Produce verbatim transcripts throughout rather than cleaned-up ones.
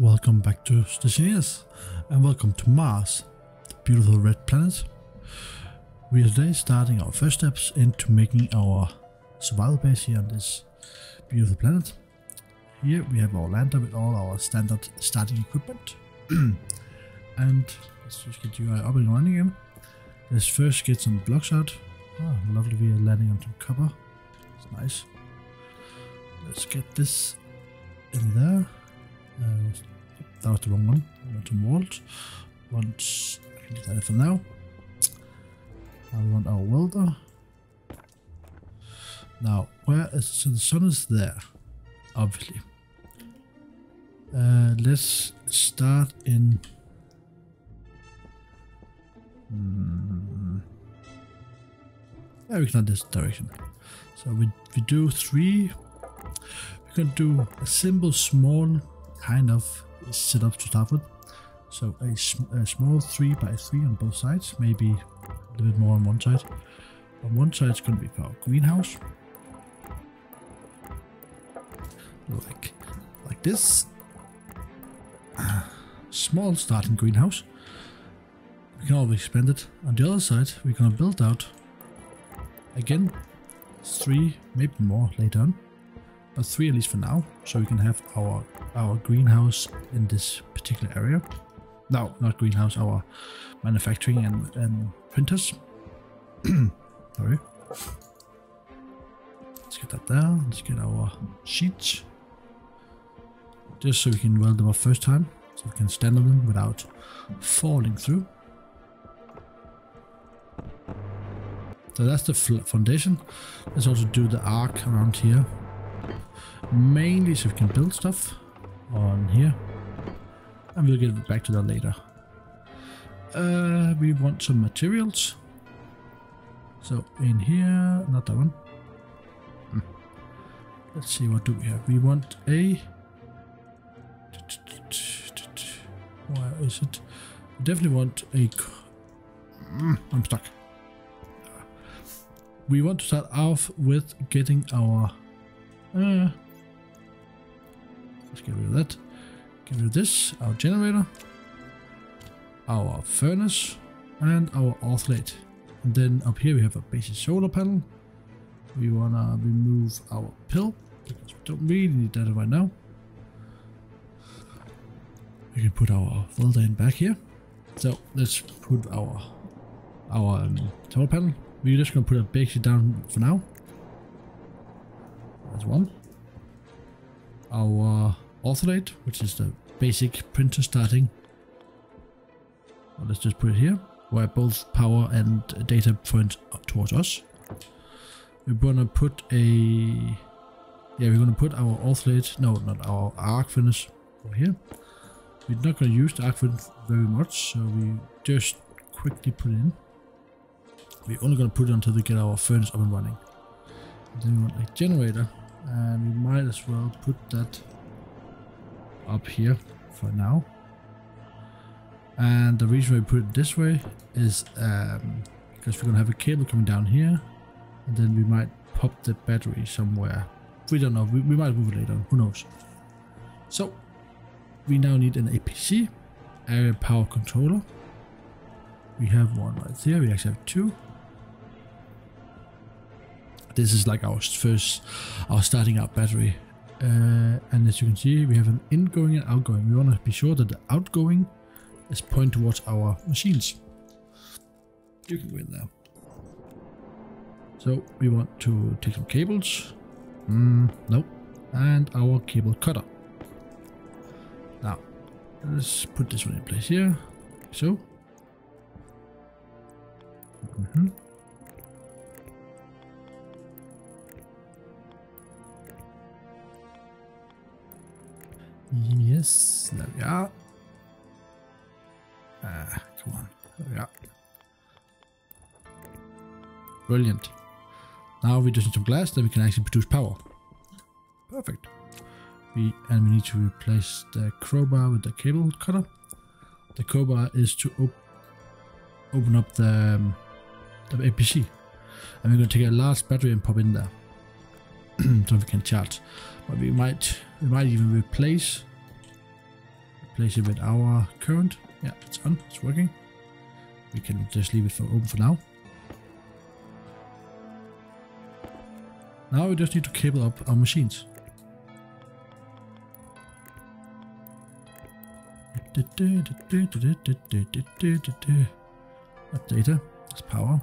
Welcome back to Stationeers and welcome to Mars, the beautiful red planet. We are today starting our first steps into making our survival base here on this beautiful planet. Here we have our lander with all our standard starting equipment. And let's just get you up and running again. Let's first get some blocks out. Oh, lovely, we are landing on some copper. It's nice. Let's get this in there. Uh, that was the wrong one. We want some walls. Once I can do that for now. Now we want our welder. Now, where is so the sun is there, obviously. Uh, let's start in. Hmm. Yeah, we can do this direction. So we we do three. We can do a simple small kind of setup to start with, so a, sm a small three by three on both sides, maybe a little bit more on one side. On one side it's going to be for our greenhouse, like like this. Small starting greenhouse. We can always expand it. On the other side we're going to build out again three, maybe more later on, but three at least for now, so we can have our our greenhouse in this particular area. No, not greenhouse, our manufacturing and, and printers. Sorry. Let's get that there. Let's get our sheets, just so we can weld them up first time, so we can stand on them without falling through. So that's the foundation. Let's also do the arc around here, mainly so we can build stuff on here, and we'll get back to that later. Uh, we want some materials, so in here, not that one. Hmm. Let's see, what do we have? We want a, where is it? We definitely want a, I'm stuck. We want to start off with getting our, uh, let's get rid of that. Get rid of this, our generator, our furnace, and our Ortholite. And then up here we have a basic solar panel. We wanna remove our pill, because we don't really need that right now. We can put our welder in back here. So let's put our our um, solar panel. We're just gonna put it basic down for now. That's one. Our Ortholite, which is the basic printer starting. Well, let's just put it here, where both power and data point towards us. We're gonna put a, yeah, we're gonna put our Ortholite, no, not our arc furnace over here. We're not gonna use the arc furnace very much, so we just quickly put it in. We're only gonna put it until we get our furnace up and running. And then we want a generator, and we might as well put that up here for now. And the reason we put it this way is um, because we're gonna have a cable coming down here, and then we might pop the battery somewhere. We don't know, we, we might move it later on, who knows. So we now need an A P C, area power controller. We have one right there, we actually have two. This is like our first, our starting out battery. Uh, and as you can see, we have an ingoing and outgoing. We want to be sure that the outgoing is pointed towards our machines. You can go in there. So we want to take some cables. Mm, no. And our cable cutter. Now, let's put this one in place here. So. Mm-hmm. Yes, there we are. Ah, come on, there we are. Brilliant. Now we just need some glass, then we can actually produce power. Perfect. We And we need to replace the crowbar with the cable cutter. The crowbar is to op open up the, um, the A P C. And we're going to take a large battery and pop in there. So we can charge. But we might we might even replace Place it with our current. Yeah, it's on, it's working. We can just leave it for open for now. Now we just need to cable up our machines. That's data, that's power.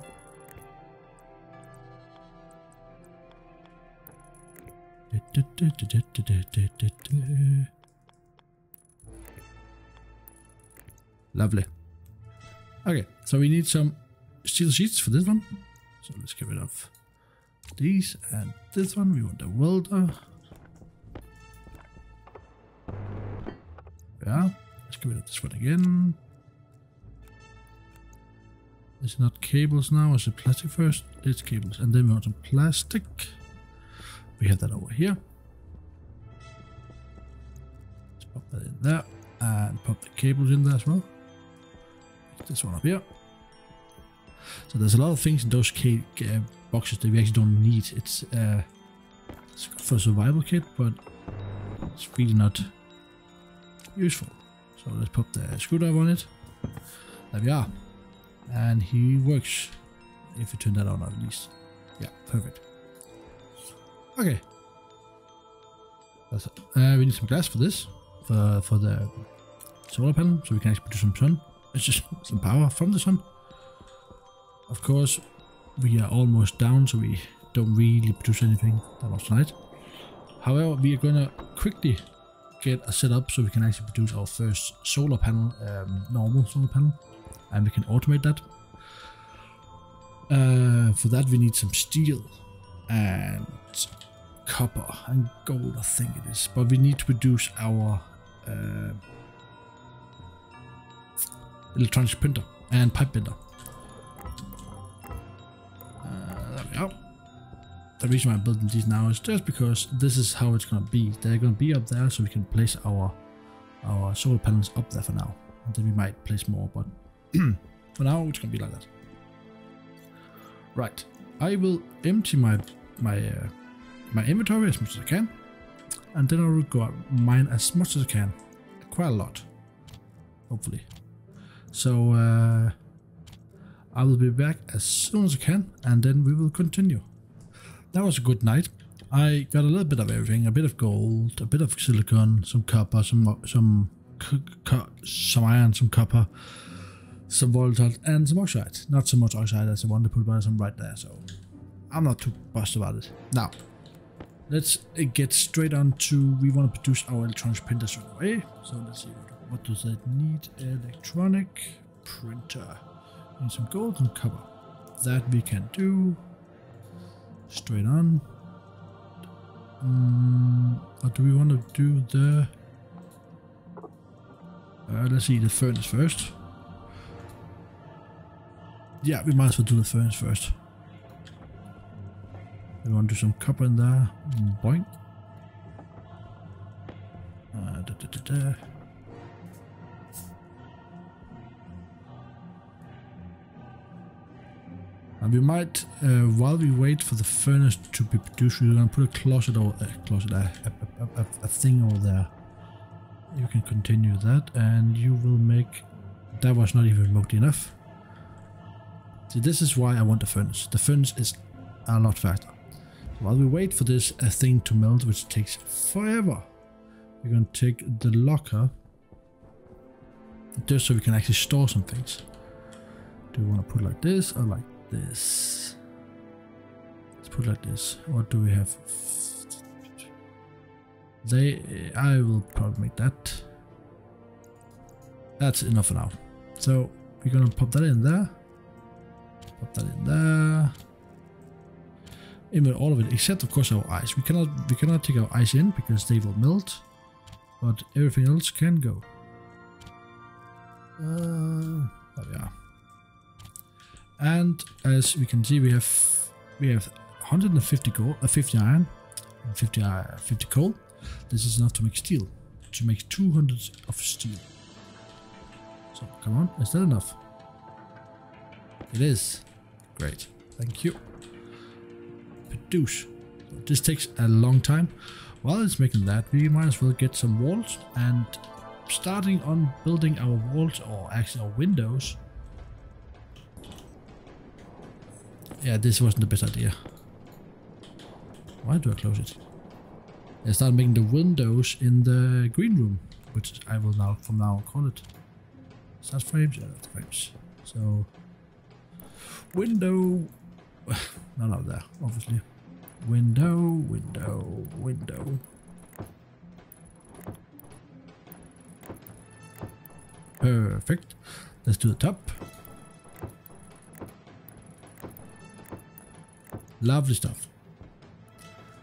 Lovely. Okay, so we need some steel sheets for this one. So let's get rid of these and this one. We want the welder. Yeah, let's get rid of this one again. It's not cables now, it's plastic first. It's cables, and then we want some plastic. We have that over here. Let's pop that in there and pop the cables in there as well. This one up here. So there's a lot of things in those cake, uh, boxes that we actually don't need. It's, uh, it's for survival kit, but it's really not useful. So let's pop the screwdriver on it. There we are. And he works. If you turn that on, at least. Yeah, perfect. Okay. That's it. Uh, we need some glass for this, for for the solar panel, so we can actually produce some sun. It's just some power from the sun. Of course, we are almost down, so we don't really produce anything that much tonight. However, we are gonna quickly get a setup so we can actually produce our first solar panel, um, normal solar panel, and we can automate that. Uh, for that, we need some steel and copper and gold, I think it is. But we need to produce our uh, electronic printer and pipe bender. Uh, there we are. The reason why I'm building these now is just because this is how it's going to be. They're going to be up there, so we can place our our solar panels up there for now, and then we might place more. But for now, it's going to be like that. Right. I will empty my my uh, my inventory as much as I can, and then I will go out mine as much as I can. Quite a lot, hopefully. So uh, I will be back as soon as I can, and then we will continue. That was a good night. I got a little bit of everything: a bit of gold, a bit of silicon, some copper, some some some iron, some copper, some volatile, and some oxide. Not so much oxide as I wanted to put, but some right there. So I'm not too fussed about it. Now let's get straight on to. We want to produce our electronic printer straight away. So let's see. What does that need? Electronic printer. Need some gold and copper. That we can do. Straight on. Um, or do we want to do the... Uh, let's see, the furnace first. Yeah, we might as well do the furnace first. We want to do some copper in there. Boing. Uh, da, da, da, da. And we might, uh, while we wait for the furnace to be produced, we're going to put a closet or a closet, a, a, a, a thing over there. You can continue that, and you will make. That was not even remotely enough. See, this is why I want the furnace. The furnace is a lot faster. So while we wait for this a thing to melt, which takes forever, we're going to take the locker just so we can actually store some things. Do we want to put it like this or like? This. Let's put it like this. What do we have? They. I will probably make that. That's enough for now. So we're gonna pop that in there. Pop that in there. In with all of it, except of course our ice. We cannot. We cannot take our ice in because they will melt. But everything else can go. Uh, there we are. And as we can see, we have we have one hundred fifty gold, uh, fifty iron, and fifty uh, fifty coal. This is enough to make steel. To make two hundred of steel. So come on, is that enough? It is. Great. Thank you. Produce. So this takes a long time. While it's making that, we might as well get some walls and starting on building our walls, or actually our windows. Yeah, this wasn't the best idea. Why do I close it? I start making the windows in the green room, which I will now from now call it. Start frames, yeah, that's frames. So window, none of that, obviously. Window, window, window. Perfect. Let's do the top. Lovely stuff.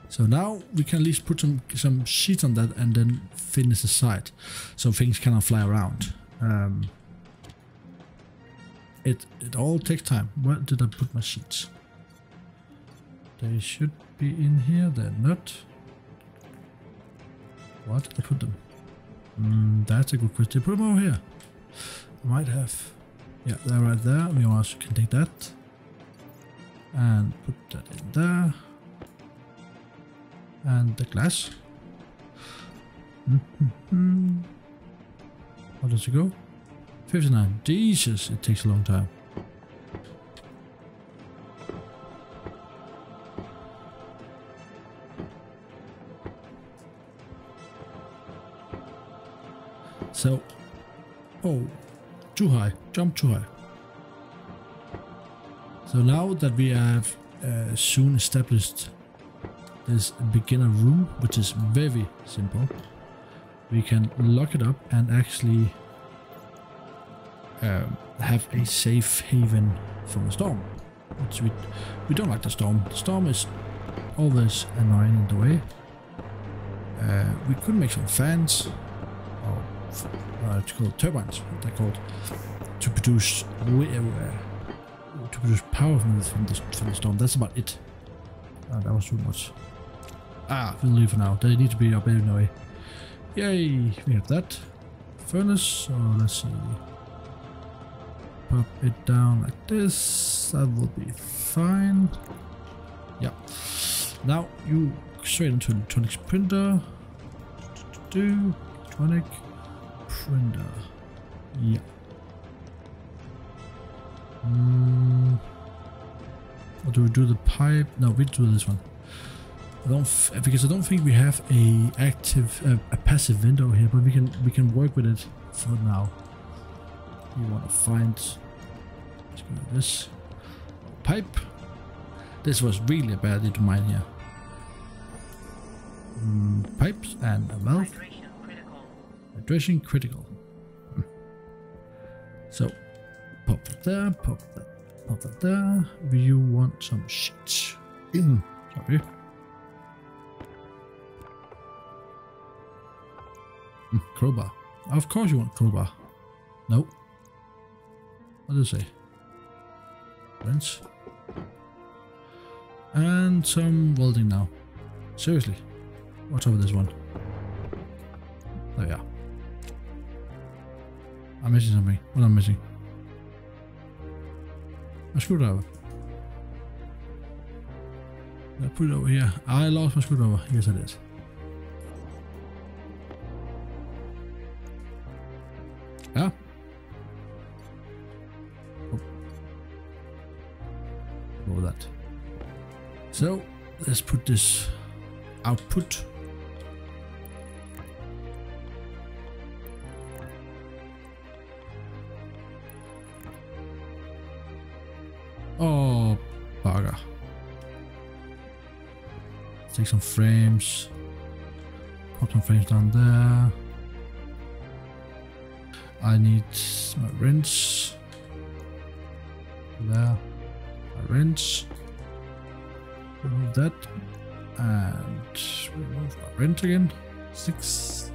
So now we can at least put some some sheets on that and then finish the side, so things cannot fly around. Um, it it all takes time. Where did I put my sheets? They should be in here. They're not. Where did I put them? Mm, that's a good question. Put them over here. I might have. Yeah, they're right there. We also can take that and put that in there. And the glass. Mm-hmm. How does it go? fifty-nine. Jesus, it takes a long time. So, oh, too high. Jump too high. So now that we have uh, soon established this beginner room, which is very simple, we can lock it up and actually um, have a safe haven from the storm, which we, we don't like the storm. The storm is always annoying in the way. Uh, we could make some fans, or uh, it's called turbines, what they're called, to produce uh, to produce power from the, from the, from the storm. That's about it. Oh, that was too much. Ah, we'll leave for now. They need to be up anyway. Yay, we have that. Furnace, so let's see. Pop it down like this. That will be fine. Yeah. Now you straight into electronics printer. Do electronic printer. Yeah. Mm. Or do we do the pipe? No, we do this one. I don't f because I don't think we have a active, uh, a passive window here, but we can we can work with it for now. You want to find? Let's go like this pipe. This was really a bad idea, mine here. Mm, pipes and a valve. Hydration critical. Hydration critical. So pop that there. Pop that. Pop that there. You want some sheets? Mm. Sorry. Crowbar. Of course you want crowbar. No. What does it say? Lens. And some welding now. Seriously. What's over this one? There we are. I'm missing something. What am I missing? A screwdriver. Did I put it over here? I lost my screwdriver. Yes, I did. Yeah. Oh. All that. So let's put this output. Oh, bugger. Let's take some frames. Pop some frames down there. I need my wrench. There, my wrench. Remove that and remove my wrench again. Six.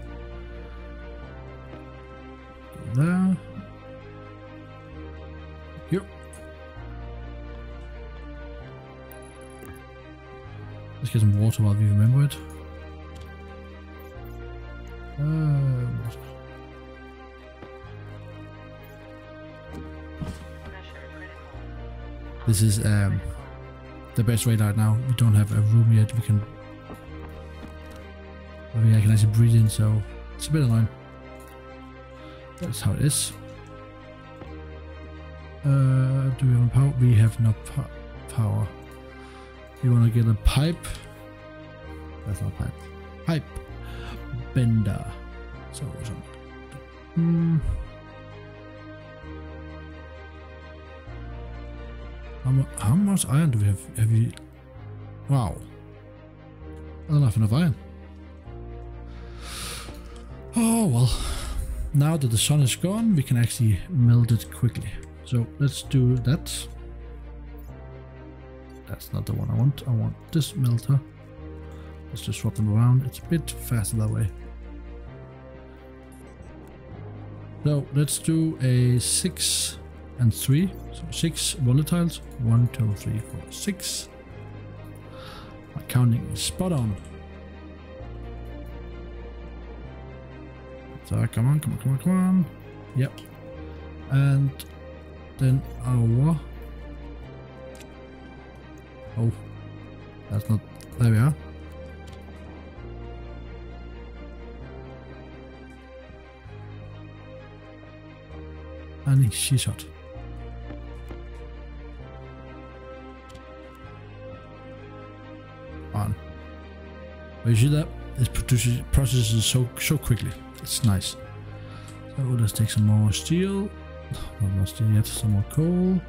There. Yep. Let's get some water while we remember it. Uh, water. This is um, the best way right now. We don't have a room yet. We can, I mean, I can actually breathe in, so it's a bit annoying. That's how it is. Uh, do we have power? We have no power. You want to get a pipe? That's not pipe. Pipe bender. So awesome. Hmm. How, mu how much iron do we have? Have we? Wow. I don't have enough iron. Oh well. Now that the sun is gone, we can actually melt it quickly. So let's do that. That's not the one I want. I want this melter. Let's just swap them around. It's a bit faster that way. So let's do a six and three. So six volatiles. One, two, three, four, six. My counting is spot on. So come on, come on, come on, come on. Yep. And then our. Oh, that's not. There we are. I think she's hot. On. But you see that? This produces, processes so so quickly. It's nice. So let's take some more steel. Not more steel yet. Some more coal.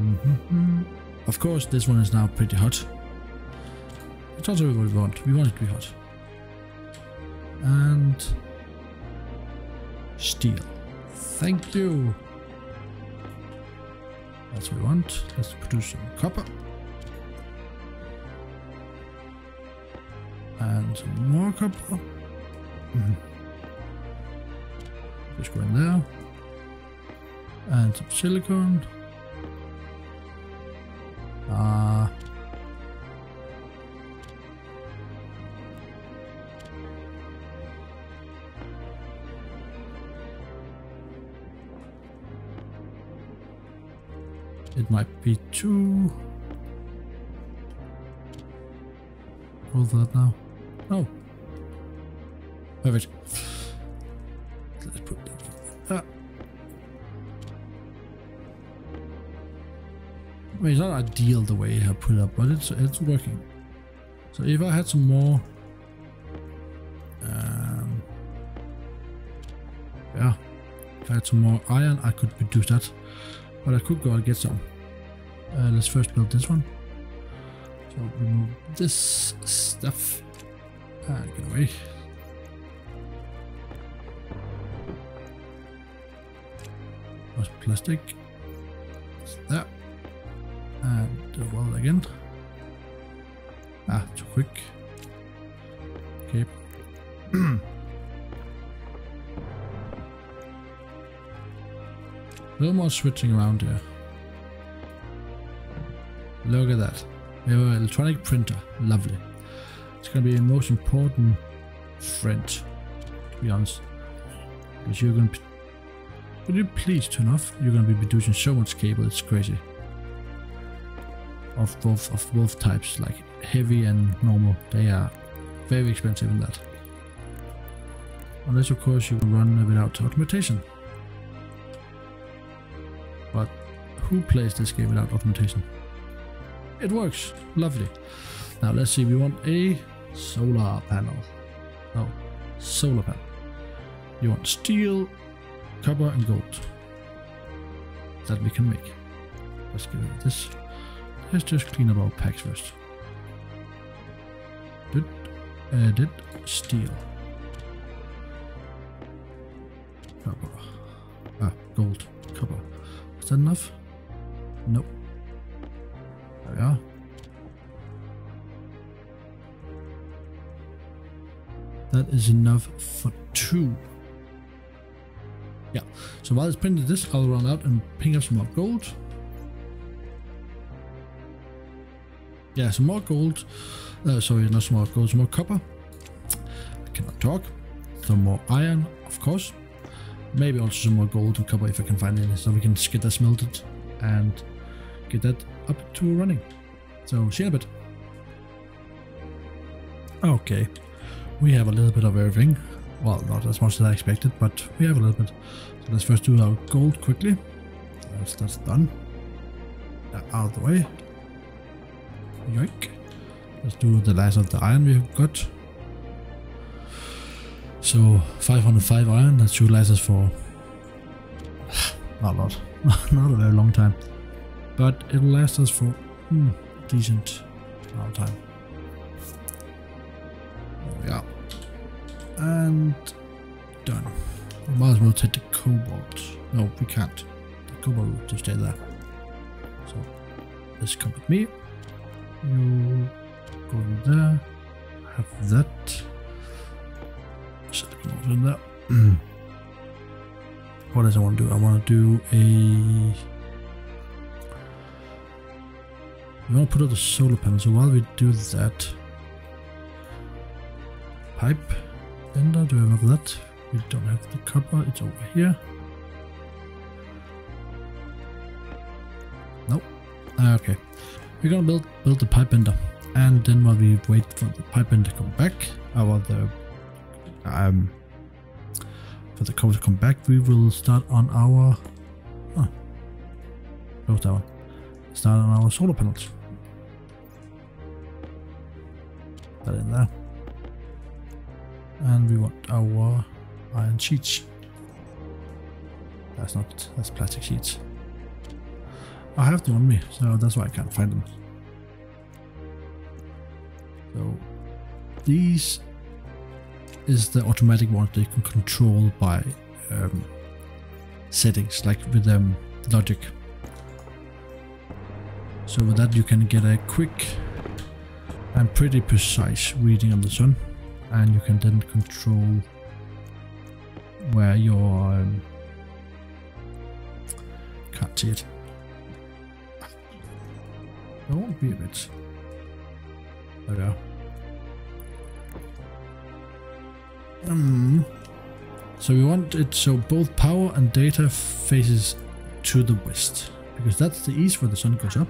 Mm-hmm. Of course, this one is now pretty hot. It's also what we want. We want it to be hot. And steel. Thank you. That's what we want. Let's produce some copper. And some more copper. Mm-hmm. Just go in there. And some silicone. Ah. Uh, It might be too. Hold that now. Oh. Perfect. Let's put that. Ah. I mean, it's not ideal the way I put it up, but it's it's working. So if I had some more. Um, yeah. If I had some more iron, I could produce that. But I could go and get some. Uh, let's first build this one. So remove this stuff and get away. That's plastic. It's there. And the wall again. Ah, too quick. Okay. No more switching around here. Look at that. We have an electronic printer. Lovely. It's going to be the most important friend, to be honest. Because you're going to be... Would you please turn off? You're going to be producing so much cable. It's crazy. Of both, of both types. Like heavy and normal. They are very expensive in that. Unless, of course, you can run without automation. But who plays this game without automation? It works. Lovely. Now let's see. We want a solar panel. No, solar panel. You want steel, copper and gold. That we can make. Let's get rid of this. Let's just clean up our packs first. Did, uh, did steel. Copper. Ah, gold. Copper. Is that enough? Nope. There we are. That is enough for two. Yeah. So while it's printed this, I'll run out and ping up some more gold. Yeah, some more gold. Uh, sorry, not some more gold, some more copper. I cannot talk. Some more iron, of course. Maybe also some more gold and copper if I can find any, so we can get that smelted and get that up to running. So see you in a bit. Okay, we have a little bit of everything. Well, not as much as I expected, but we have a little bit. So let's first do our gold quickly. That's, that's done. That out of the way. Yoink. Let's do the last of the iron we have got. So five hundred five iron, that should last us for not a lot, not a very long time, but it'll last us for hmm, decent amount of time. There we are, and done. We might as well take the cobalt. No, we can't. The cobalt will just stay there. So this comes with me. You go in there. Have that. In there. What does I want to do? I want to do a. We want to put out a solar panel. So while we do that, pipe ender. Do we have that? We don't have the copper. It's over here. Nope. Ah, okay. We're gonna build build the pipe ender, and then while we wait for the pipe ender to come back, our the um. for the cobalt to come back, we will start on our oh, close that one. Start on our solar panels. That in there, and we want our iron sheets. That's not that's plastic sheets. I have them on me, so that's why I can't find them. So these. Is the automatic one that you can control by um, settings, like with um, logic. So with that you can get a quick and pretty precise reading of the sun, and you can then control where your um, can't see it. There won't be a bit. There we are. Um, so we want it so both power and data faces to the west, because that's the east where the sun goes up,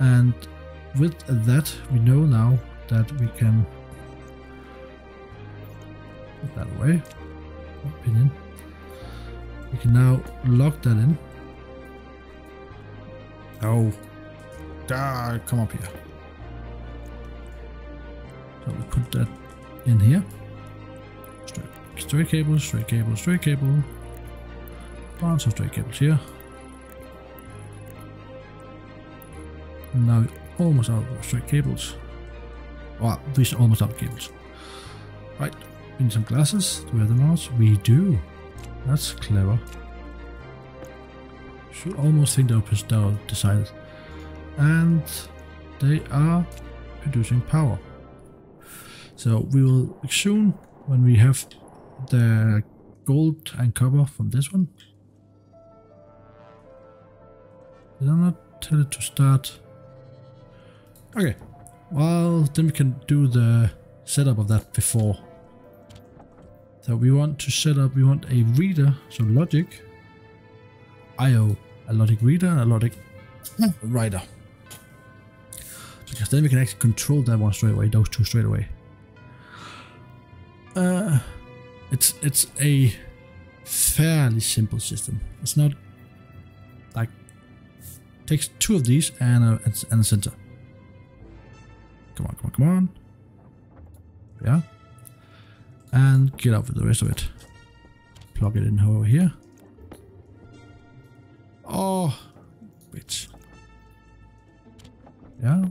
and with that we know now that we can put that away. Opinion. We can now lock that in. Oh, ah, come up here. So we put that in here. Straight, straight cable, straight cable, straight cable. Bunch of straight cables here. And now we're almost out of straight cables. Well, these are almost out of cables. Right, we need some glasses. Do we have them on? We do. That's clever. Should almost think they'll push down, decided. And they are producing power. So we will soon, when we have the gold and copper from this one. Did I not tell it to start? Okay, well then we can do the setup of that before. So we want to set up, we want a reader, so logic, I O, a logic reader and a logic writer. Because then we can actually control that one straight away, those two straight away. Uh, it's it's a fairly simple system. It's not like it takes two of these and a, and a sensor. Come on, come on, come on. Yeah, and get out with the rest of it. Plug it in over here. Oh, bitch. Yeah.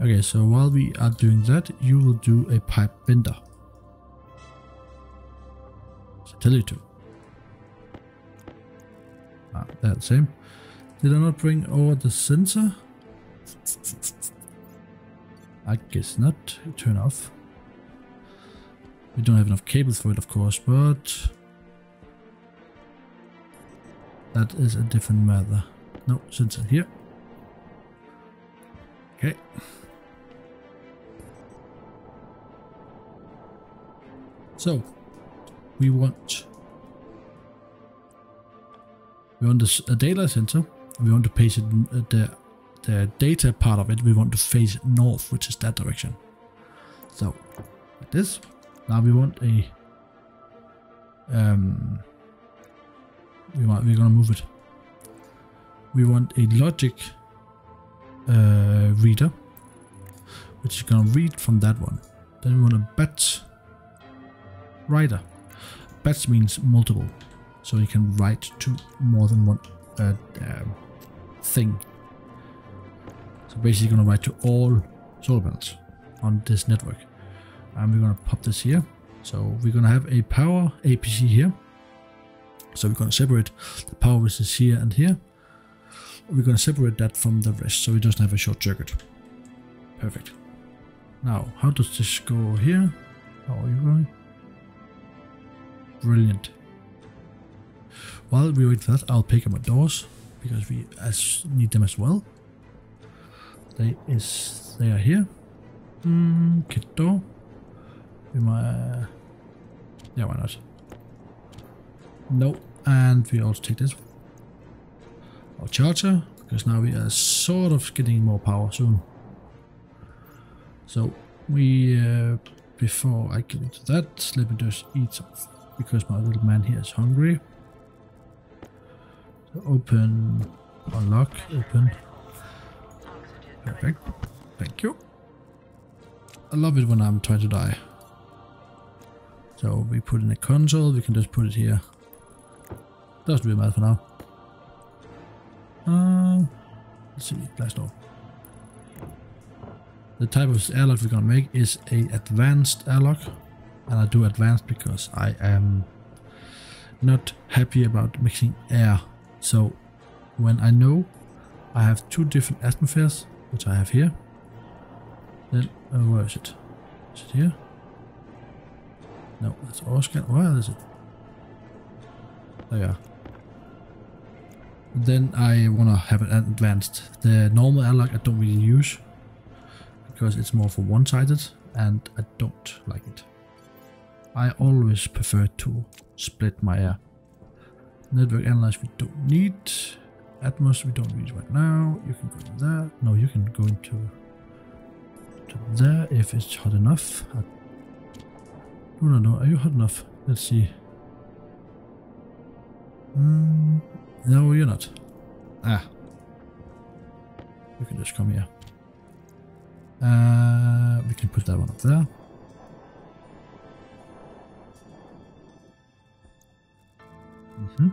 Okay, so while we are doing that, you will do a pipe bender. So tell you to. Ah, they're the same. Did I not bring over the sensor? I guess not. Turn off. We don't have enough cables for it, of course, but that is a different matter. No, sensor here. Okay. So, we want we want this, a data center. We want to place it, uh, the, the data part of it, we want to face north, which is that direction. So like this. Now we want a um we want we're gonna move it. We want a logic uh, reader, which is gonna read from that one. Then we want a batch writer. Batch means multiple, so you can write to more than one uh, um, thing. So basically, gonna write to all solar panels on this network. And we're gonna pop this here. So we're gonna have a power A P C here. So we're gonna separate the power which is here and here. We're gonna separate that from the rest, so it doesn't have a short circuit. Perfect. Now, how does this go here? How are you going? Brilliant. While we wait for that, I'll pick up my doors because we as need them as well. They is they are here. Mm, kit door. We might. Yeah, why not? No, and we also take this one. Our charger, because now we are sort of getting more power soon. So we uh, before I get into that, let me just eat something because my little man here is hungry. So open, unlock, open. Perfect. Thank you. I love it when I'm trying to die. So we put in a console. We can just put it here. Doesn't really matter for now. Uh, let's see, blast off. The type of airlock we're gonna make is a advanced airlock, and I do advanced because I am not happy about mixing air. So when I know I have two different atmospheres, which I have here, then oh, where is it? Is it here? No, that's Oscar. Where is it? There you are. Then I want to have it advanced. The normal airlock I don't really use because it's more for one-sided and I don't like it. I always prefer to split my air. Network analyze we don't need. Atmos we don't need right now. You can go to there. No, you can go into to there if it's hot enough. I no, no, no. Are you hot enough? Let's see. Mm. No, you're not. Ah. We can just come here. Uh, we can put that one up there. Mm-hmm.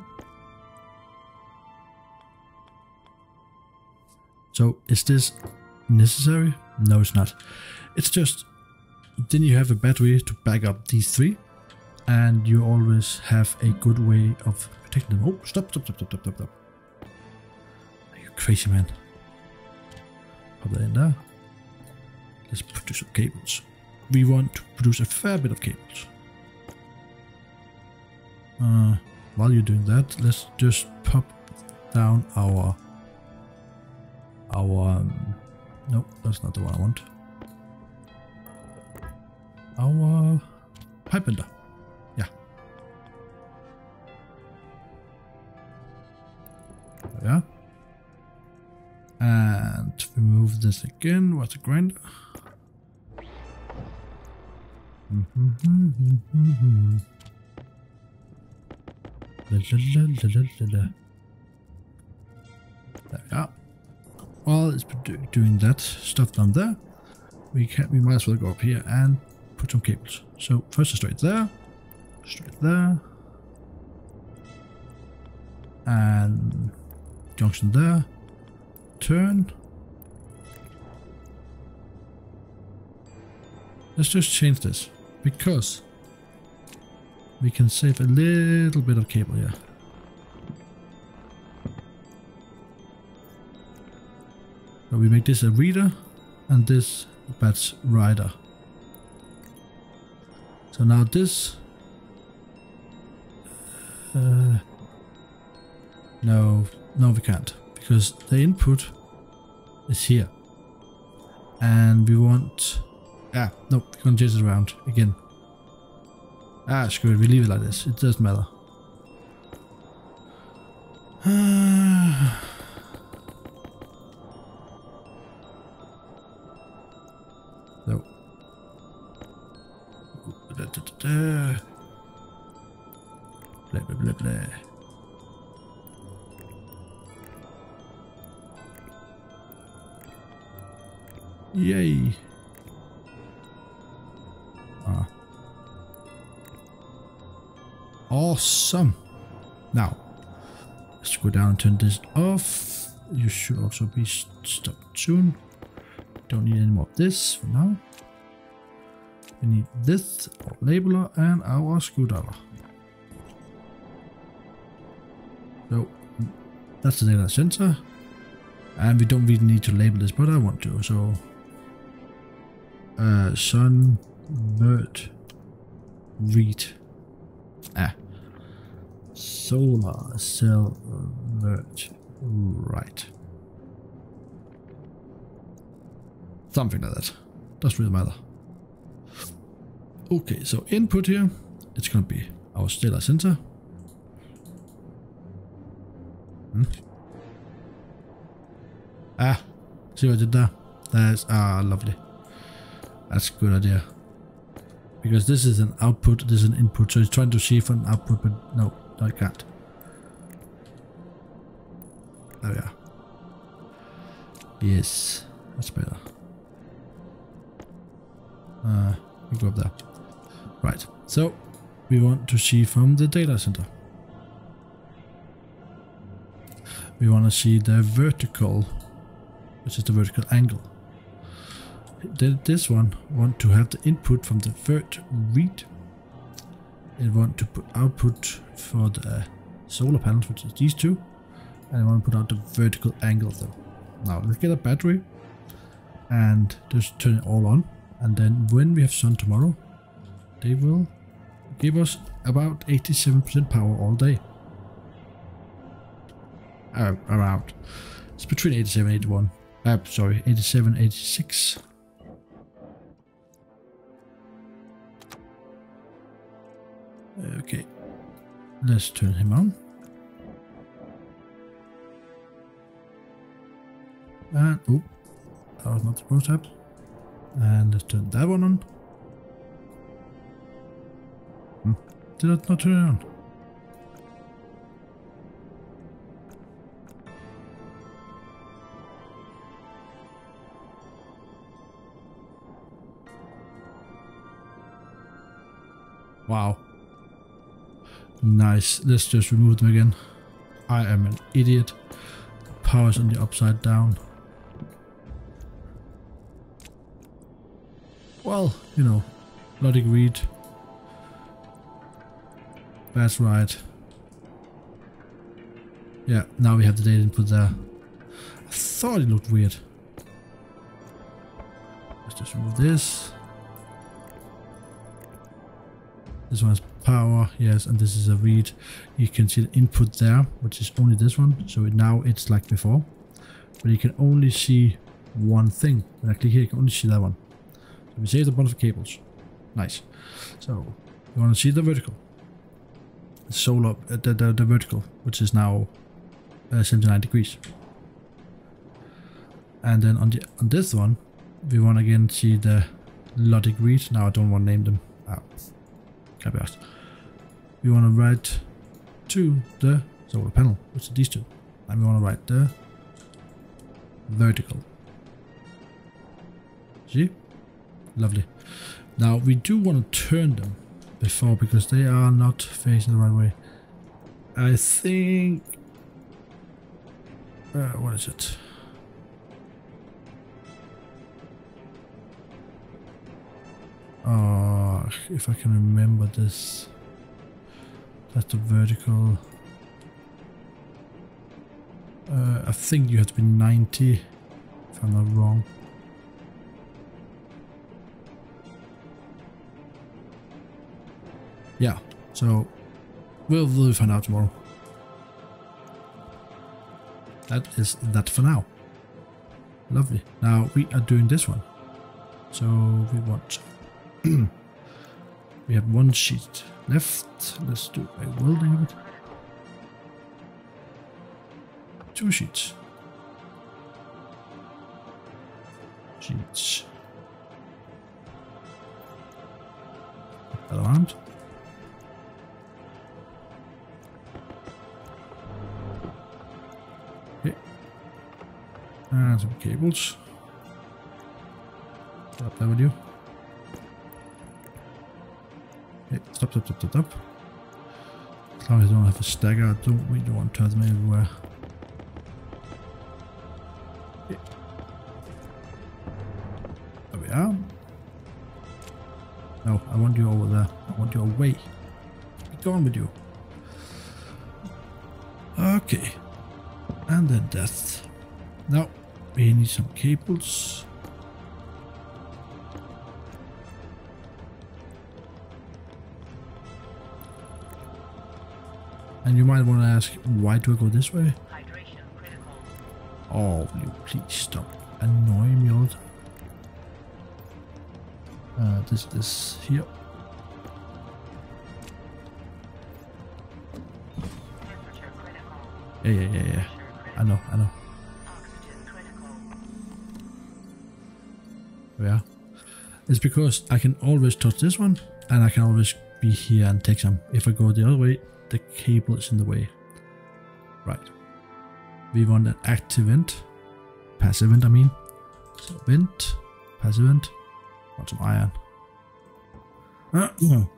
So, is this necessary? No, it's not. It's just, then you have a battery to back up these three. And you always have a good way of protecting them. Oh, stop, stop, stop, stop, stop, stop, stop. Are you crazy, man? Pop that in there. Let's produce some cables. We want to produce a fair bit of cables. Uh, while you're doing that, let's just pop down our... Our... Um, no, that's not the one I want. Our... pipe bender. Yeah, and we move this again. What's a grinder? Yeah. While it's doing that stuff down there, we can we might as well go up here and put some cables. So first, straight there, straight there, and. Junction there, turn. Let's just change this because we can save a little bit of cable here. So we make this a reader and this a batch rider. So now this uh, no No, we can't, because the input is here. And we want... Ah, no, we're going to change it around again. Ah, screw it, we leave it like this. It doesn't matter. No. Blah, blah, blah, blah, blah. Yay. Ah. Awesome. Now. Let's go down and turn this off. You should also be stopped soon. Don't need any more of this for now. We need this, our labeler, and our screwdriver. So that's the data sensor. And we don't really need to label this, but I want to. So uh, sun, vert, read. Ah. Solar cell vert, right. Something like that. Doesn't really matter. Okay, so input here, it's gonna be our stellar sensor. Hmm. Ah, see what I did there? That's ah lovely. That's a good idea. Because this is an output, this is an input, so it's trying to see for an output, but no, I can't. There we are. Yes, that's better. Uh, we go up there. Right, so we want to see from the data center. We want to see the vertical, which is the vertical angle. This one want to have the input from the vert read. It want to put output for the solar panels, which is these two, and I want to put out the vertical angle of them. Now let's get a battery and just turn it all on, and then when we have sun tomorrow, they will give us about eighty-seven percent power all day. Uh, around, it's between eighty-seven and eighty-one. Uh, sorry, eighty-seven, eighty-six. Okay, let's turn him on. And, oh, that was not supposed to happen. And let's turn that one on. Hmm. Did that not turn it on? Wow. Nice, let's just remove them again. I am an idiot. Power's on the upside down. Well, you know, logic read. That's right. Yeah, now we have the data input there. I thought it looked weird. Let's just remove this. This one's power, yes, and this is a read. You can see the input there, which is only this one, so it, now it's like before, but you can only see one thing. When I click here, you can only see that one. So we saved a bunch of cables. Nice. So you want to see the vertical, the solar, uh, the, the, the vertical, which is now uh, seventy-nine degrees, and then on the on this one we want to again see the logic read. Now I don't want to name them out. We want to write to the solar panel, which is these two, and we want to write the vertical. See? Lovely. Now we do want to turn them before, because they are not facing the right way. I think... Uh, what is it? Oh... If I can remember this, that's the vertical. Uh, I think you have to be ninety, if I'm not wrong. Yeah, so we'll, we'll find out tomorrow. That is that for now. Lovely. Now we are doing this one, so we want. We have one sheet left. Let's do a welding of it. two sheets. Sheets. That around. Okay. And some cables. Stop that with you. Okay, stop, stop, stop, stop, stop. As long as I don't have a stagger, I don't we don't want to have them everywhere. Okay. There we are. No, I want you over there. I want you away. Be gone with you. Okay. And then death. Now we need some cables. And you might want to ask, why do I go this way? Hydration critical. Oh, will you please stop annoying me all the time? Uh, this, this here. Temperature critical. Yeah, yeah, yeah, yeah. I know, I know. Oxygen critical. Yeah. It's because I can always touch this one, and I can always be here and take some. If I go the other way, the cable is in the way. Right. We want an active vent. Passive vent, I mean. So vent. Passive vent. Want some iron. Uh, no.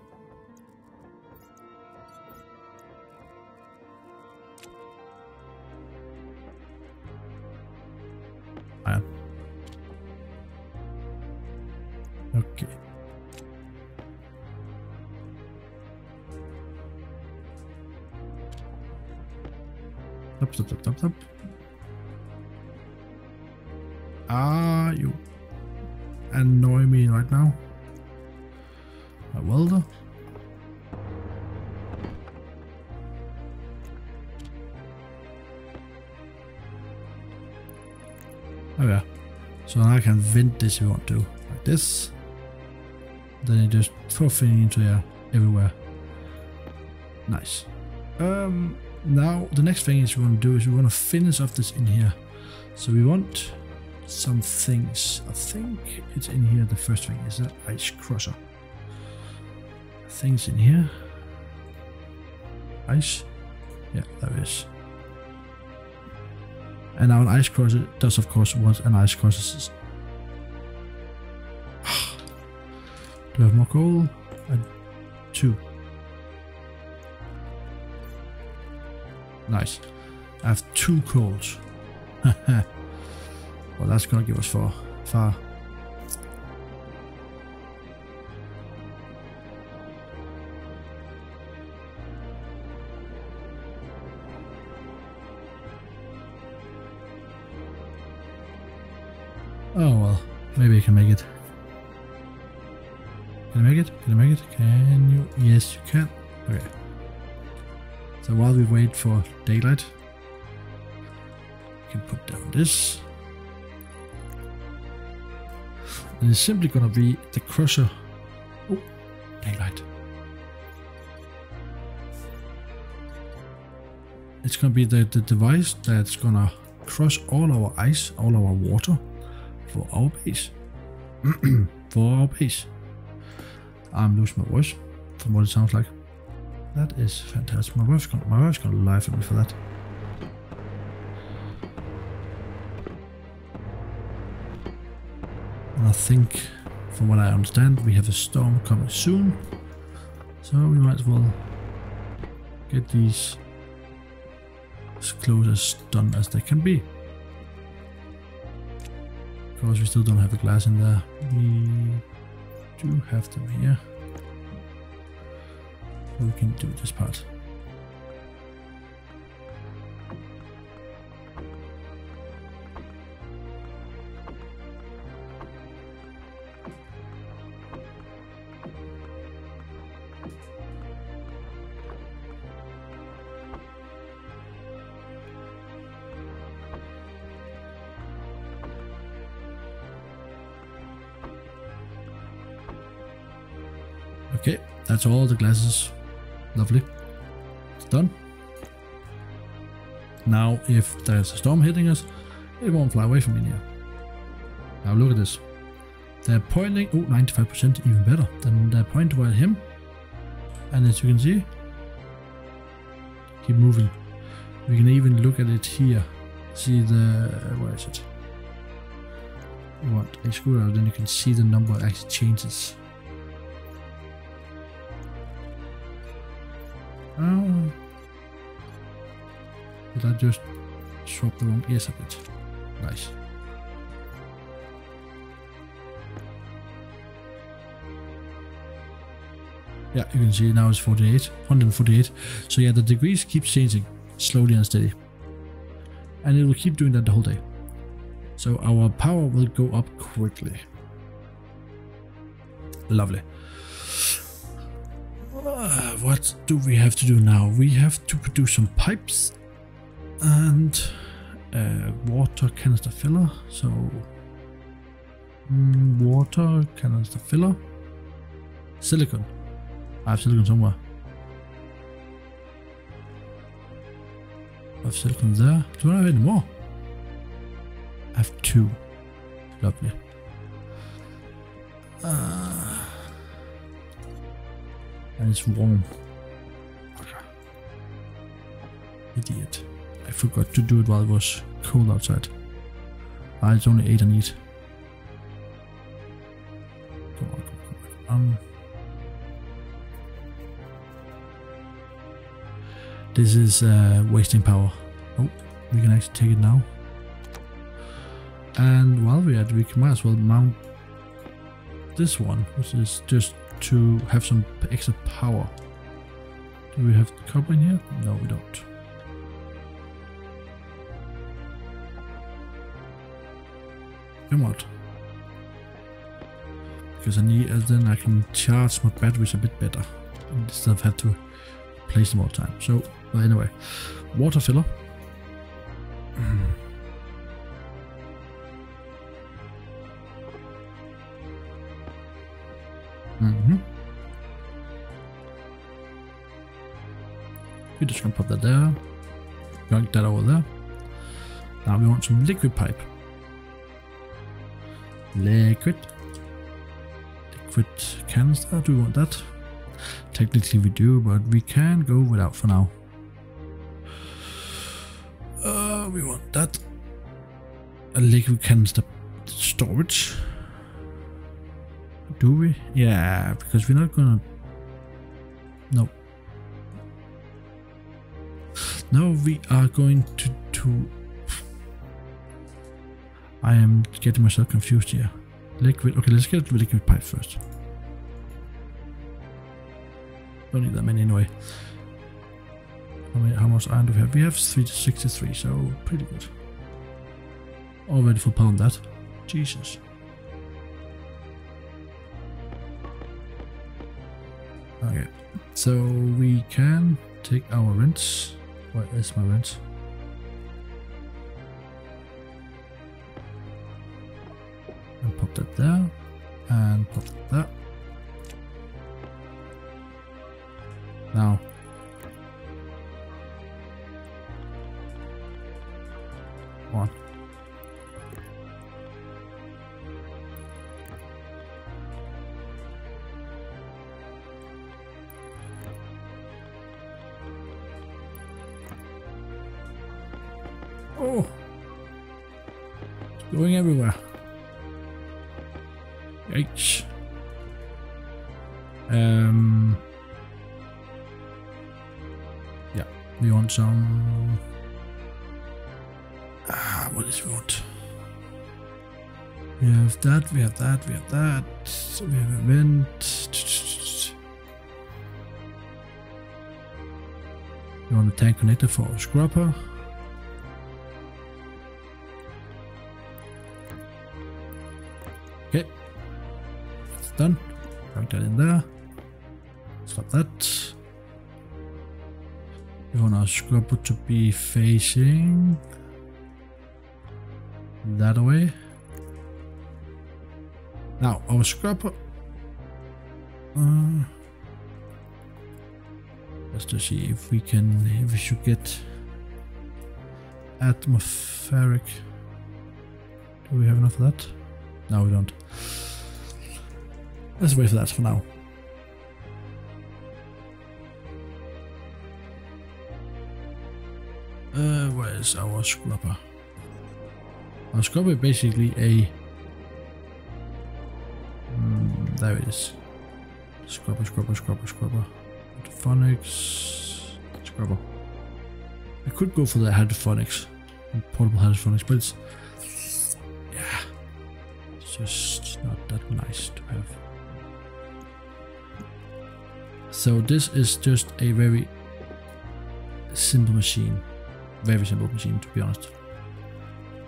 Iron. Okay. Stop, stop, stop, stop, stop. Ah, you annoy me right now. A welder. Oh yeah. So now I can vent this if you want to. Like this. Then it just puffing into here everywhere. Nice. Um... Now the next thing is we want to do is we want to finish off this in here. So we want some things. I think it's in here. The first thing is that ice crusher. Things in here. Ice. Yeah, there is. And now an ice crusher does of course what an ice crusher is. Do I have more coal? And two. Nice. I have two coals. Well, that's gonna give us far, far. Oh well, maybe I can make it. Can I make it? Can I make it? Can you? Yes, you can. Okay. So while we wait for daylight, we can put down this. And it's simply gonna be the crusher. Oh, daylight. It's gonna be the, the device that's gonna crush all our ice, all our water for our base. For our base. I'm losing my voice from what it sounds like. That is fantastic. My wife's gonna, my wife's gonna laugh at me for that. And I think, from what I understand, we have a storm coming soon. So we might as well get these as close as done as they can be. Of course, we still don't have the glass in there. We do have them here. We can do this part. Okay, that's all the glasses. Lovely. It's done. Now if there's a storm hitting us, it won't fly away from in here. Now look at this. They're pointing, oh, ninety-five percent, even better. Then they're pointing right at him. And as you can see, keep moving. We can even look at it here. See the, where is it? You want a screwdriver, then you can see the number actually changes. Oh. Did I just swap the wrong? Yes, I did. Nice. Yeah, you can see now it's forty-eight, one hundred forty-eight. So yeah, the degrees keep changing slowly and steady. And it will keep doing that the whole day. So our power will go up quickly. Lovely. Uh, what do we have to do now? We have to produce some pipes and uh, water canister filler. So mm, water canister filler, silicon. I have silicon somewhere. I have silicon there. Do I have any more? I have two. Lovely. Uh, and it's warm. Idiot. I forgot to do it while it was cold outside. Ah, it's only eight I need. Come on, come on, come on. This is uh, wasting power. Oh, we can actually take it now. And while we're at it, we might as well mount this one, which is just to have some extra power. Do we have copper in here? No, we don't. Come on. Because I need, uh, then I can charge my batteries a bit better instead of have to place them all the time. So, but anyway, water filler. Mm-hmm. We're just gonna pop that there, plug that over there. Now we want some liquid pipe. Liquid. Liquid canister, do we want that? Technically we do, but we can go without for now. Uh, we want that. A liquid canister storage. Do we? Yeah, because we're not gonna... No. No, we are going to... to... I am getting myself confused here. Liquid... Okay, let's get the liquid pipe first. Don't need that many anyway. I mean, how much iron do we have? We have three sixty-three, so pretty good. Already full pound that. Jesus. Okay, so we can take our wrench. Where is my wrench? And pop that there. And pop that there. Now. Come on. Oh, it's going everywhere. Yikes. Um. Yeah, we want some. Ah, what is we want? We have that. We have that. We have that. We have a vent. We want a tank connector for our scrubber. Okay, it's done. Plug that in there. Stop that. We want our scrubber to be facing that way. Now our scrubber. Uh, let's just see if we can. If we should get. Atmospheric. Do we have enough of that? No, we don't. Let's wait for that for now. Uh, where is our scrubber? Our scrubber is basically a... Mm, there it is. Scrubber, scrubber, scrubber, scrubber. Hydrophonics... Scrubber. I could go for the hydrophonics. Portable hydrophonics, but it's... Yeah. It's just not that nice to have. So this is just a very simple machine. Very simple machine, to be honest.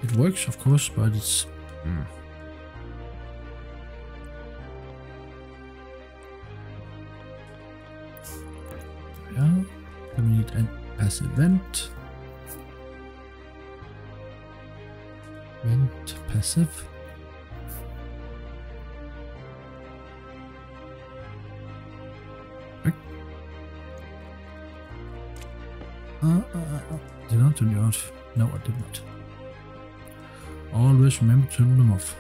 It works, of course, but it's... Mm. Yeah, then we need an pass event. Event passive. Uh, uh, uh, did I turn you off? No, I did not. Always remember to turn them off.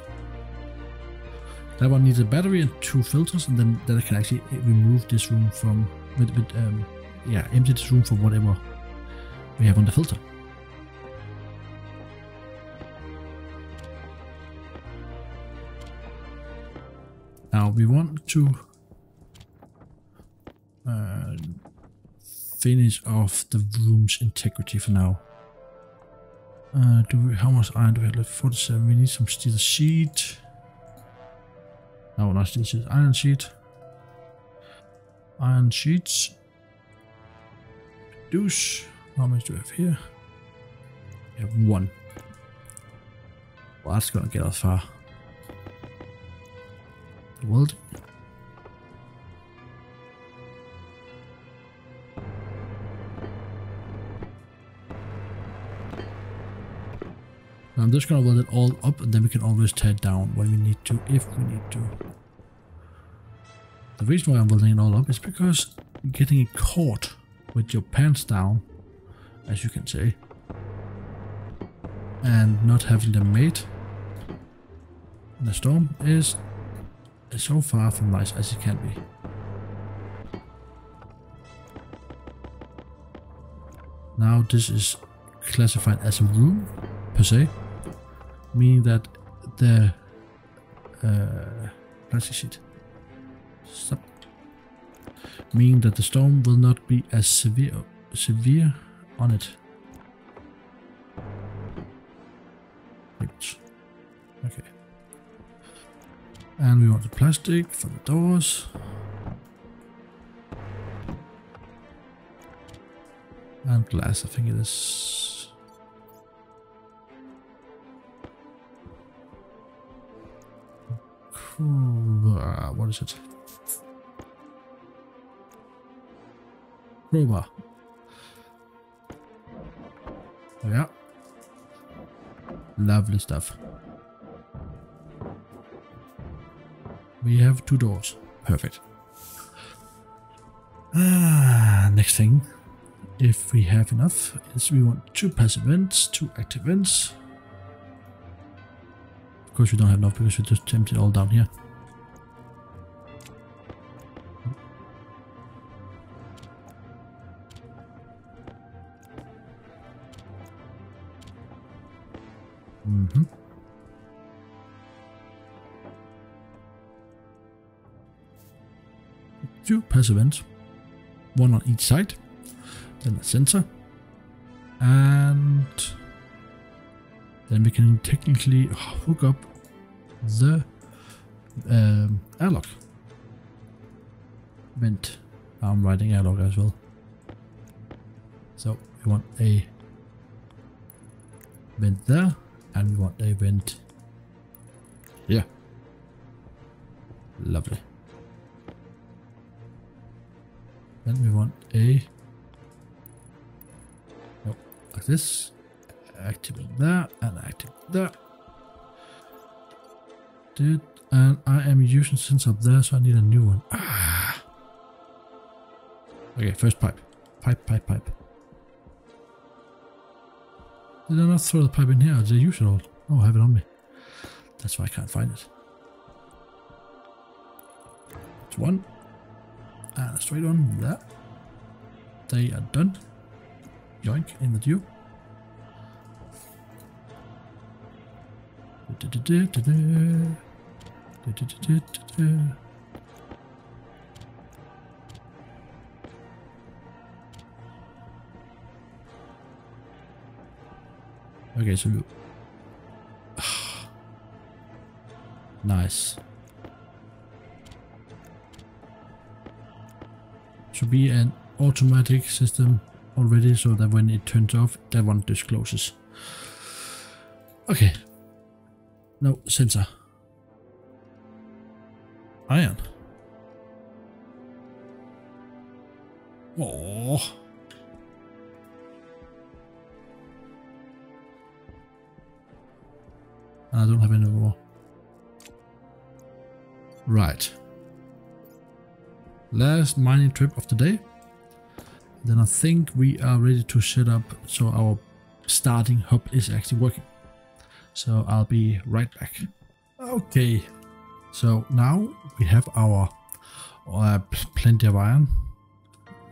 That one needs a battery and two filters, and then that I can actually remove this room from with, with um, yeah, empty this room for whatever we have on the filter. Now we want to uh, finish off the room's integrity for now. Uh, do we, how much iron do we have left? forty-seven. We need some steel sheet. No, not steel sheet. Iron sheet. Iron sheets. Produce. How much do we have here? We have one. Well, that's gonna get us far. The world. I'm just gonna weld it all up, and then we can always tear it down when we need to, if we need to. The reason why I'm welding it all up is because getting it caught with your pants down, as you can say, and not having them made in the storm is so far from nice as it can be. Now this is classified as a room per se. Meaning that the uh, plastic sheet. Stop. Meaning that the storm will not be as severe severe on it. Oops. Okay. And we want the plastic for the doors. And glass, I think it is. What is it? Crowbar. Yeah. Lovely stuff. We have two doors. Perfect. Ah, next thing, if we have enough, is we want two passive vents, two active vents. Of course we don't have enough because we just emptied it all down here. Mm-hmm. Two passive vents, one on each side, then the sensor, and then we can technically hook up the um, airlock vent. I'm writing airlock as well. So we want a vent there, and we want a vent here. Lovely. Then we want a oh, like this. Activate there and activate there. Did and I am using since up there, so I need a new one. Ah. Okay, first pipe, pipe, pipe, pipe. Did I not throw the pipe in here? As usual. Oh, I have it on me. That's why I can't find it. It's one. And a straight one. There. They are done. Yoink, in the dew. Okay, so look. Nice. Should be an automatic system already, so that when it turns off, that one discloses. Okay. No sensor. Iron. Oh. I don't have any more. Right. Last mining trip of the day. Then I think we are ready to set up so our starting hub is actually working. So I'll be right back. Okay. So now we have our uh, plenty of iron.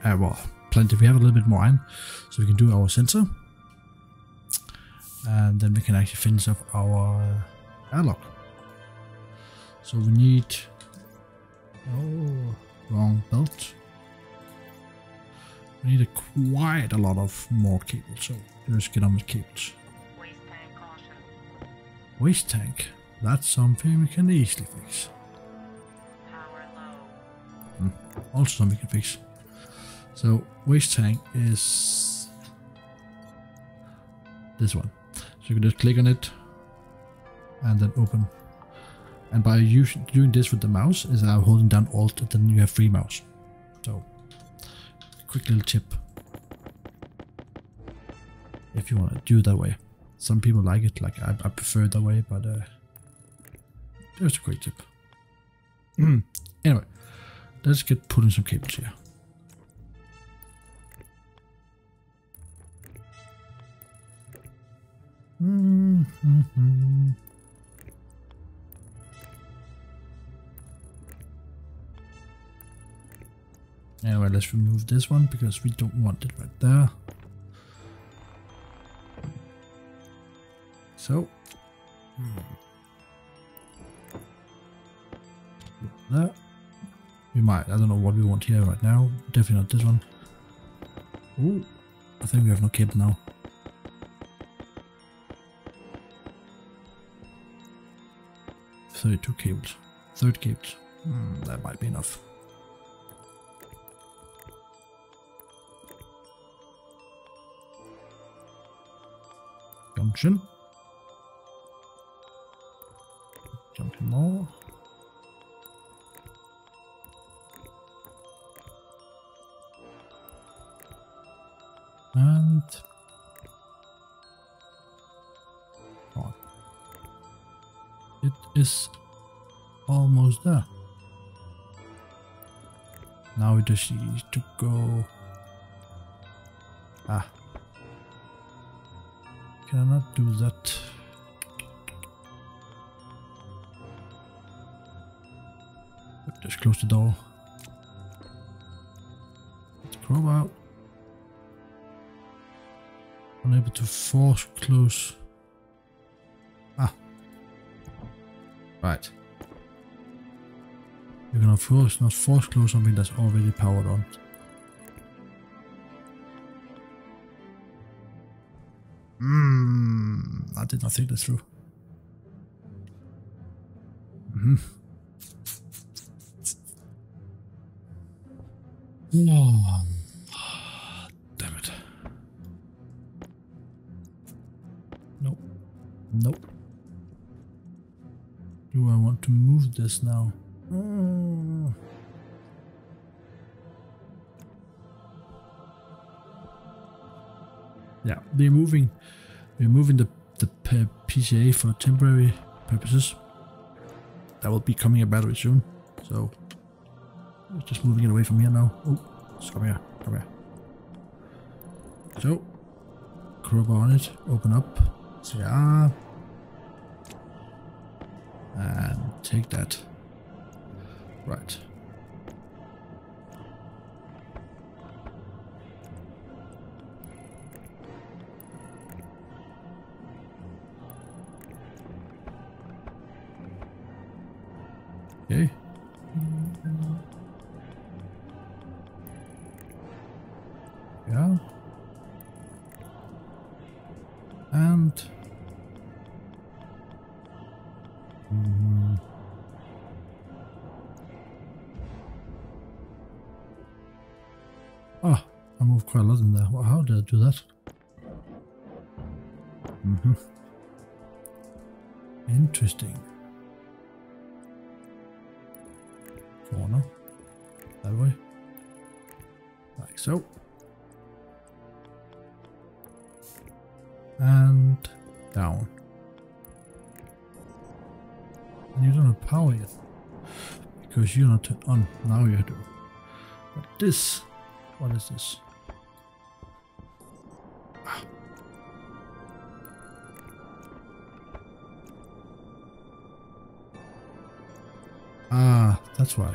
Uh, well, plenty. We have a little bit more iron. So we can do our sensor. And then we can actually finish off our airlock. So we need... Oh, wrong belt. We need a, quite a lot of more cables. So let's get on with cables. Waste tank caution. Waste tank. That's something we can easily fix. Power low. Hmm. Also something we can fix. So waste tank is this one. So you can just click on it and then open. And by using, doing this with the mouse is I'm holding down Alt and then you have free mouse. So quick little tip if you want to do it that way. Some people like it, like I, I prefer it that way, but uh, there's a quick tip. Anyway, let's get putting some cables here. Mm-hmm. Anyway, let's remove this one because we don't want it right there. So, that we might. I don't know what we want here right now. Definitely not this one. Ooh, I think we have no cable now. Thirty-two cables. Third cables. Mm, that might be enough. Junction. Junction more. And on. It is almost there. Now we just need to go. Ah. Can I not do that? Just close the door. Let's crawl out. Unable to force close. Ah. Right. You can of course not force close something that's already powered on. I did not think this through. Mm-hmm. No. Damn it. Nope. Nope. Do I want to move this now? Mm. Yeah, they're moving. We're moving the the P C A for temporary purposes. That will be coming a battery soon, so we're just moving it away from here now. Oh, come here, come here. So, crowbar on it, open up, say ah, and take that. Right. Okay. Yeah. And mm-hmm. Ah, I moved quite a lot in there. Well, how did I do that? Mm-hmm. Interesting. Corner. That way. Like so. And down. And you don't have power yet. Because you're not turned on. Now you do. But this. What is this? Ah. Ah, that's why.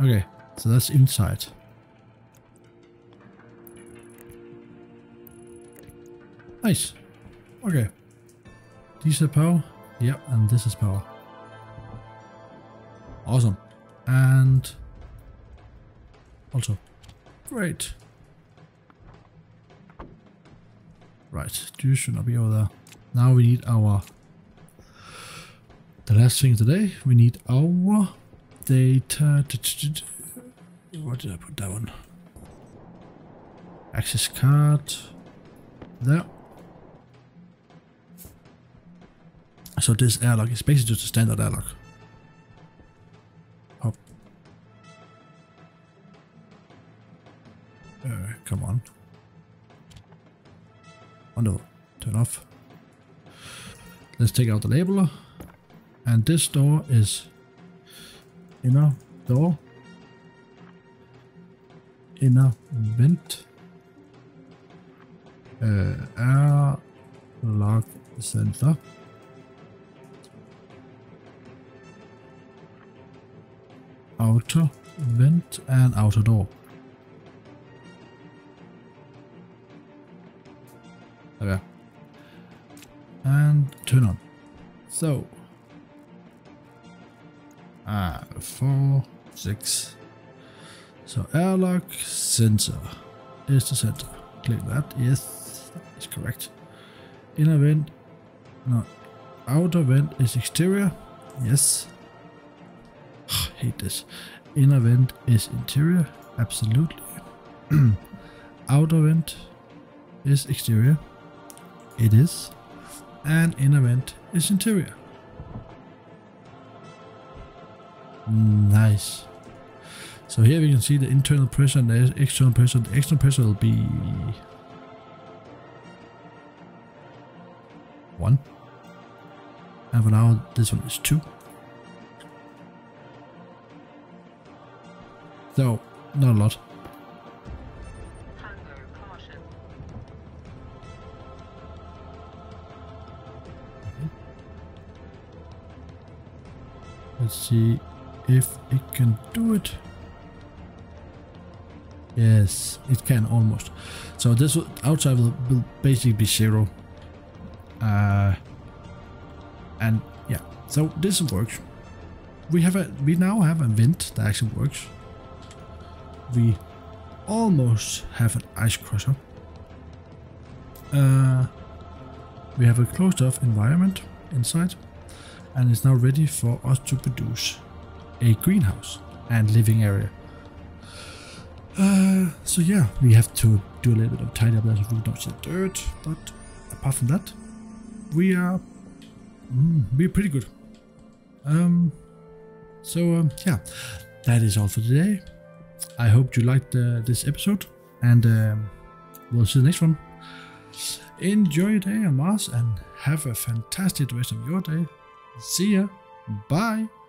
Okay, so that's inside. Nice. Okay. These are power. Yep, and this is power. Awesome. And also great. Right, you should not be over there. Now we need our the last thing today. We need our data. Where did I put that one? Access card. There. So this airlock is basically just a standard airlock. Hop. Uh, come on. Oh no, turn off. Let's take out the labeler. And this door is inner door. Inner vent. Uh, airlock center. Outer vent and outer door. Okay. And turn on. So. Ah, four, six. So airlock sensor is the center. Click that. Yes, that is correct. Inner vent. No. Outer vent is exterior. Yes. Hate this. Inner vent is interior, absolutely. Outer vent is exterior, it is, and inner vent is interior. Nice. So here we can see the internal pressure and the external pressure. The external pressure will be one, and for now this one is two. No, not a lot. Hangar caution. Okay. Let's see if it can do it. Yes, it can almost. So this outside will, will basically be zero. Uh, and yeah, so this works. We have a we now have a vent that actually works. We almost have an ice crusher. Uh, we have a closed off environment inside, and it's now ready for us to produce a greenhouse and living area. Uh, so yeah, we have to do a little bit of tidy up as we don't see dirt, but apart from that, we are mm, we're pretty good. Um, so um, yeah, that is all for today. I hope you liked uh, this episode, and um, we'll see you next one. Enjoy your day on Mars, and have a fantastic rest of your day. See ya. Bye.